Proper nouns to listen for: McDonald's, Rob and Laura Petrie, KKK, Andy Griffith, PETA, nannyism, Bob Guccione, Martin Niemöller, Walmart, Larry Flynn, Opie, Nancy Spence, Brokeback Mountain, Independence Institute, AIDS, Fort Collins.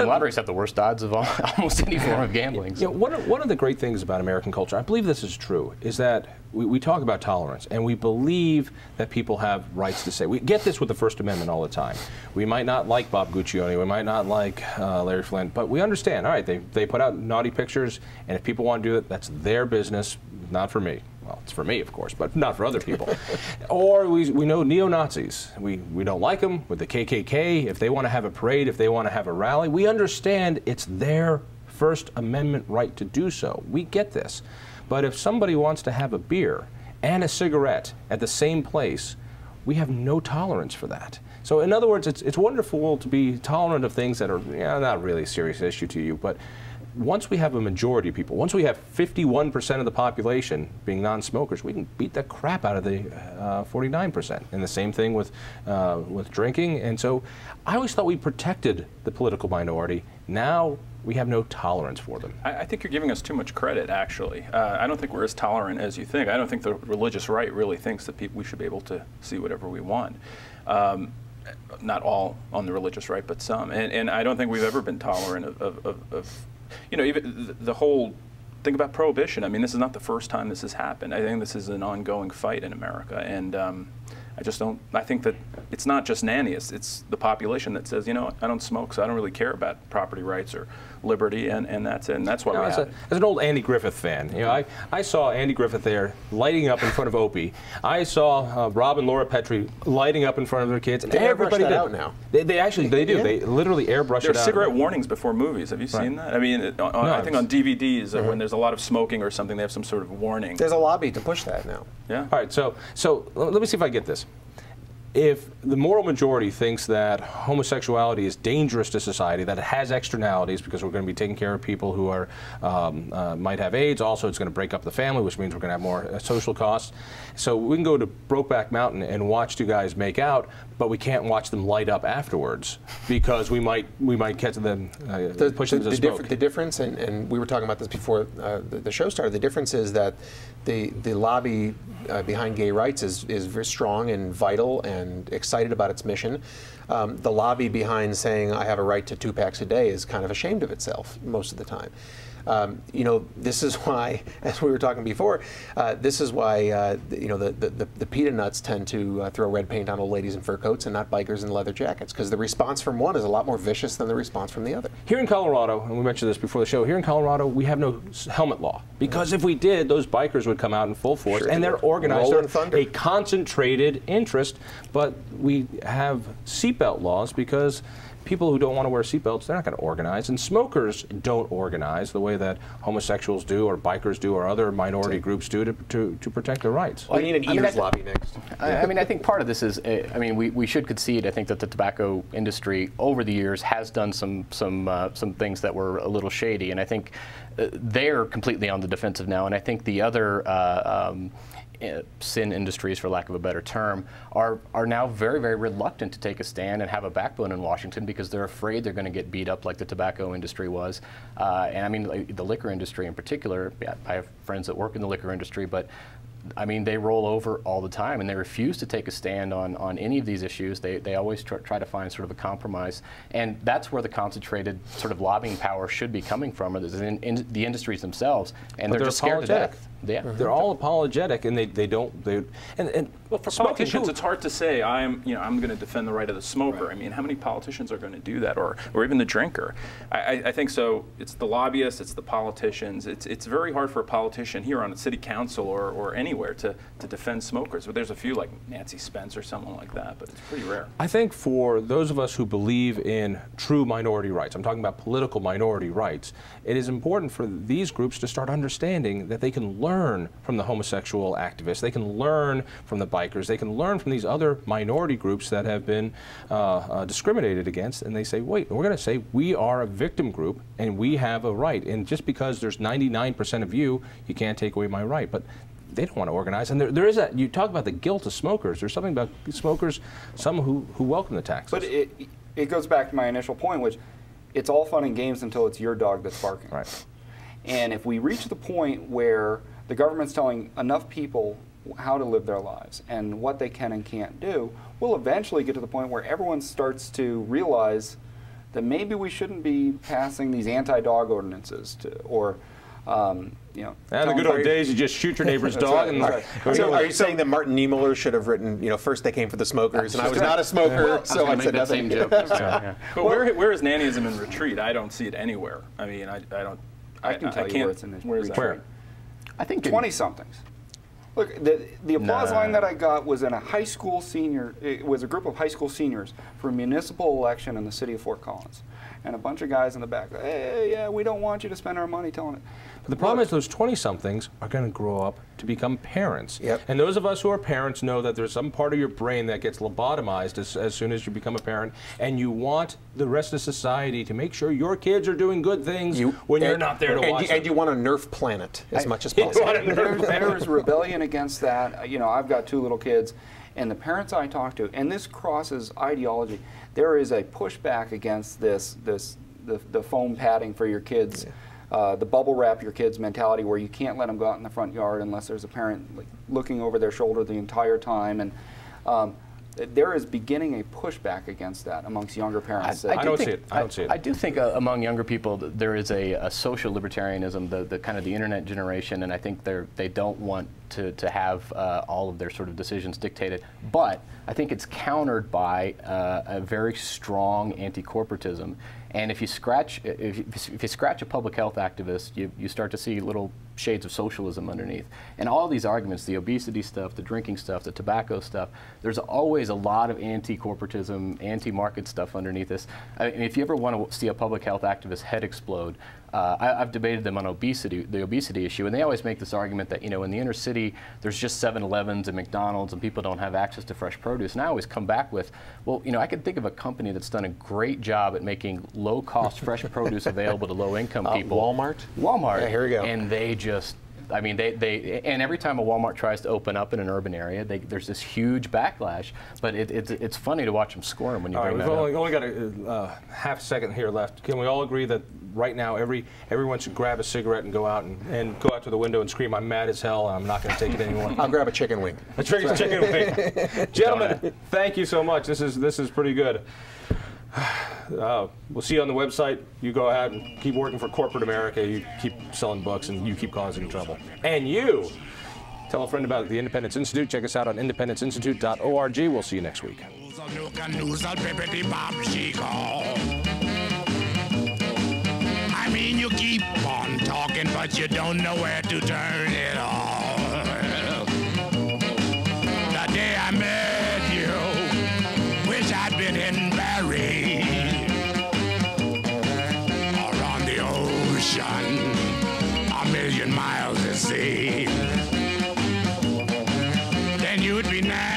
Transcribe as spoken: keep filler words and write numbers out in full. And lotteries have the worst odds of all, almost any form of gambling. So. You know, one, of, one of the great things about American culture, I believe this is true, is that we, we talk about tolerance, and we believe that people have rights to say. We get this with the First Amendment all the time. We might not like Bob Guccione, we might not like uh, Larry Flynn, but we understand, all right, they, they put out naughty pictures, and if people want to do it, that's their business, not for me. Well, it's for me, of course, but not for other people. Or we, we know neo-Nazis. We, we don't like them with the K K K. If they want to have a parade, if they want to have a rally, we understand it's their First Amendment right to do so. We get this. But if somebody wants to have a beer and a cigarette at the same place, we have no tolerance for that. So in other words, it's, it's wonderful to be tolerant of things that are yeah, not really a serious issue to you, but once we have a majority of people, once we have fifty-one percent of the population being non-smokers, we can beat the crap out of the uh, forty-nine percent. And the same thing with, uh, with drinking. And so I always thought we protected the political minority. Now we have no tolerance for them. I, I think you're giving us too much credit, actually. Uh, I don't think we're as tolerant as you think. I don't think the religious right really thinks that people, we should be able to see whatever we want. Um, not all on the religious right, but some. And, and I don't think we've ever been tolerant of, of, of, of you know, even the whole thing about prohibition. I mean, this is not the first time this has happened. I think this is an ongoing fight in America, and um, I just don't. I think that it's not just nannies; it's the population that says, you know, I don't smoke, so I don't really care about property rights or liberty, and, and that's it. And that's why no, we have a, it. As an old Andy Griffith fan, you know, I, I saw Andy Griffith there lighting up in front of Opie. I saw uh, Rob and Laura Petrie lighting up in front of their kids. And they everybody airbrush that did. Out now. They, they actually they do. Yeah. They literally airbrush there it out. There are cigarette warnings before movies. Have you seen right. that? I mean, it, on, no, I think on D V Ds mm-hmm. when there's a lot of smoking or something, they have some sort of warning. There's a lobby to push that now. Yeah. All right. So so let me see if I get this. If the moral majority thinks that homosexuality is dangerous to society, that it has externalities because we're going to be taking care of people who are um, uh, might have AIDS, also it's going to break up the family, which means we're going to have more uh, social costs. So we can go to Brokeback Mountain and watch two guys make out, but we can't watch them light up afterwards because we might we might catch them uh, the, pushing the, them to the smoke. The difference, and, and we were talking about this before uh, the, the show started. The difference is that the the lobby uh, behind gay rights is is very strong and vital and. And excited about its mission. Um, the lobby behind saying I have a right to two packs a day is kind of ashamed of itself most of the time. Um, you know, this is why, as we were talking before, uh, this is why uh, you know the, the, the PETA nuts tend to uh, throw red paint on old ladies in fur coats and not bikers in leather jackets, because the response from one is a lot more vicious than the response from the other. Here in Colorado, and we mentioned this before the show, here in Colorado we have no helmet law, because if we did, those bikers would come out in full force, sure, and they're organized. They're a concentrated interest, but we have seatbelt laws because people who don't want to wear seatbelts, they're not going to organize. And smokers don't organize the way that homosexuals do or bikers do or other minority groups do to, to, to protect their rights. Well, I need an eaters lobby next. I, I mean, I think part of this is, uh, I mean, we, we should concede, I think, that the tobacco industry over the years has done some, some, uh, some things that were a little shady. And I think uh, they're completely on the defensive now. And I think the other uh, um, sin industries, for lack of a better term, are are now very, very reluctant to take a stand and have a backbone in Washington because they're afraid they're going to get beat up like the tobacco industry was. Uh, and I mean, like the liquor industry in particular, I have friends that work in the liquor industry, but I mean, they roll over all the time, and they refuse to take a stand on, on any of these issues. They, they always tr try to find sort of a compromise, and that's where the concentrated sort of lobbying power should be coming from, or in, in the industries themselves, and they're, they're just scared to death. Yeah. Mm-hmm. They're all apologetic, and they, they don't. They, and, and well, for politicians, it's hard to say I'm you know I'm going to defend the right of the smoker. Right. I mean, how many politicians are going to do that, or or even the drinker? I, I think so. It's the lobbyists, it's the politicians. It's it's very hard for a politician here on a city council or or anywhere to to defend smokers. But there's a few like Nancy Spence or someone like that, but it's pretty rare. I think for those of us who believe in true minority rights, I'm talking about political minority rights, it is important for these groups to start understanding that they can learn. learn from the homosexual activists. They can learn from the bikers. They can learn from these other minority groups that have been uh, uh, discriminated against, and they say, wait, we're going to say we are a victim group and we have a right, and just because there's ninety-nine percent of you, you can't take away my right. But they don't want to organize, and there, there is a, you talk about the guilt of smokers. There's something about smokers, some who, who welcome the taxes. But it, it goes back to my initial point, which it's all fun and games until it's your dog that's barking. Right. And if we reach the point where the government's telling enough people how to live their lives and what they can and can't do, we'll eventually get to the point where everyone starts to realize that maybe we shouldn't be passing these anti-dog ordinances to, or um, you know. And the good old days, you just shoot your neighbor's dog. Right, and right. Are, so are you so saying that Martin Niemöller should have written, you know, first they came for the smokers, and I was not a smoker, yeah. so I, I said nothing. Joke. yeah, yeah. But well, where, where is nannyism in retreat? I don't see it anywhere. I mean, I, I don't. I, I can tell I you where it's in this where retreat. Where? I think twenty-somethings. Look, the, the applause nah. line that I got was in a high school senior, it was a group of high school seniors for a municipal election in the city of Fort Collins. And a bunch of guys in the back, hey, yeah, we don't want you to spend our money telling it. But the problem Look, is those twenty-somethings are going to grow up to become parents. Yep. And those of us who are parents know that there's some part of your brain that gets lobotomized as, as soon as you become a parent. And you want the rest of society to make sure your kids are doing good things you, when you're not there to and watch you, them. And you want to nerf planet as I, much as possible. There's, there's rebellion against that. You know, I've got two little kids. And the parents I talk to, and this crosses ideology, there is a pushback against this, this the, the foam padding for your kids, yeah. uh, the bubble wrap your kids mentality where you can't let them go out in the front yard unless there's a parent like, looking over their shoulder the entire time. And um, there is beginning a pushback against that amongst younger parents. I, I, I don't think, see it. I don't I, see it. I do think uh, among younger people there is a, a social libertarianism, the, the kind of the internet generation, and I think they're they don't want to, to have uh, all of their sort of decisions dictated. But I think it's countered by uh, a very strong anti-corporatism. And if you scratch if you, if you scratch a public health activist, you, you start to see little shades of socialism underneath. And all these arguments, the obesity stuff, the drinking stuff, the tobacco stuff, there's always a lot of anti-corporatism, anti-market stuff underneath this. I mean, if you ever want to see a public health activist head explode, uh, I, I've debated them on obesity, the obesity issue, and they always make this argument that, you know, in the inner city, there's just seven elevens and McDonald's and people don't have access to fresh produce. And I always come back with, well, you know, I can think of a company that's done a great job at making low-cost fresh produce available to low-income uh, people. Walmart? Walmart. Yeah, here we go. And they just, I mean, they, they, and every time a Walmart tries to open up in an urban area, they, there's this huge backlash, but it, it, it's funny to watch them squirm when you bring that up. All right, we've only, only got a uh, half second here left. Can we all agree that right now every everyone should grab a cigarette and go out and, and go out to the window and scream, I'm mad as hell, and I'm not going to take it anymore. I'll grab a chicken wing. A chicken, right. chicken wing. Gentlemen, thank you so much. This is, this is pretty good. Uh, we'll see you on the website. You go out and keep working for corporate America. You keep selling books and you keep causing trouble. And you tell a friend about the Independence Institute. Check us out on independence institute dot org. We'll see you next week. I mean, you keep on talking, but you don't know where to turn it all. The day I met you, wish I'd been in Barry. A million miles at sea, then you'd be nice.